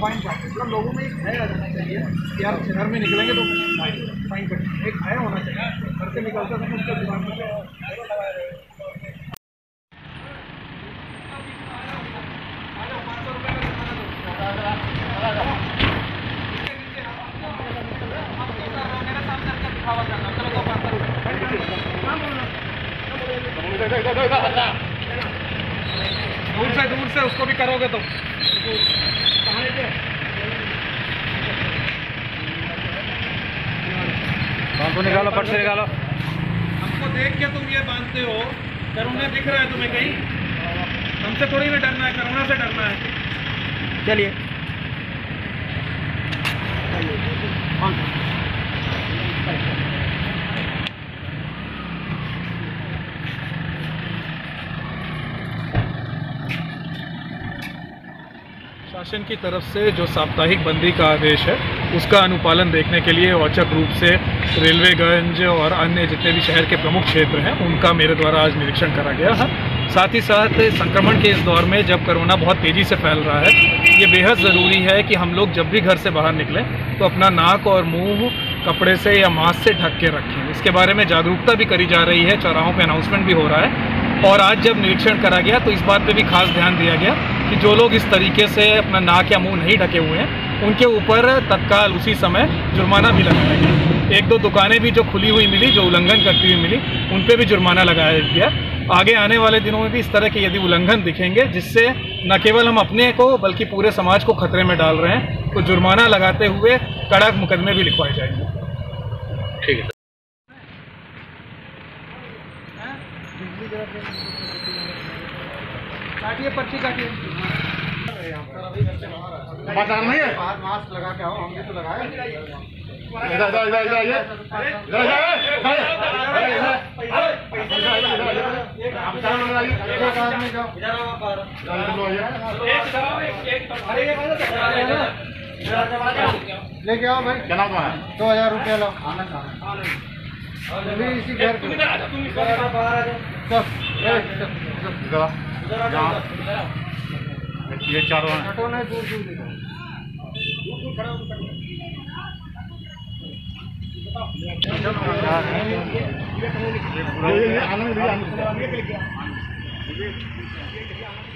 Fine काट, मतलब लोगों में एक भय आ जाना चाहिए कि आप शहर में निकलेंगे तो फाइन कट, एक भय होना चाहिए, घर से निकलते समय उसका दिमाग में दूर से उसको भी करोगे तो बांधो, निकालो फट से निकालो। हमको देख के तुम ये बांधते हो, करोना दिख रहा है तुम्हें कहीं, हमसे थोड़ी भी डरना है, करोना से डरना है। चलिए शासन की तरफ से जो साप्ताहिक बंदी का आदेश है उसका अनुपालन देखने के लिए औचक रूप से रेलवेगंज और अन्य जितने भी शहर के प्रमुख क्षेत्र हैं उनका मेरे द्वारा आज निरीक्षण करा गया है। साथ ही साथ संक्रमण के इस दौर में जब कोरोना बहुत तेज़ी से फैल रहा है, ये बेहद ज़रूरी है कि हम लोग जब भी घर से बाहर निकलें तो अपना नाक और मुँह कपड़े से या मास्क से ढक के रखें। इसके बारे में जागरूकता भी करी जा रही है, चौराहों पर अनाउंसमेंट भी हो रहा है। और आज जब निरीक्षण करा गया तो इस बात पे भी खास ध्यान दिया गया कि जो लोग इस तरीके से अपना नाक या मुंह नहीं ढके हुए हैं उनके ऊपर तत्काल उसी समय जुर्माना भी लगाया गया। एक दो दुकानें भी जो खुली हुई मिली, जो उल्लंघन करती हुई मिली, उन पे भी जुर्माना लगाया गया। आगे आने वाले दिनों में भी इस तरह के यदि उल्लंघन दिखेंगे जिससे न केवल हम अपने को बल्कि पूरे समाज को खतरे में डाल रहे हैं, तो जुर्माना लगाते हुए कड़क मुकदमे भी लिखवाए जाएंगे। ठीक है, काटिए पर्ची काटिए। मास्क लगा के आओ, हमने तो लगाया। लेके आओ भाई, 2000 रुपया लो। इसी घर के ये चारों हैं, दूर दूर खड़ा होकर।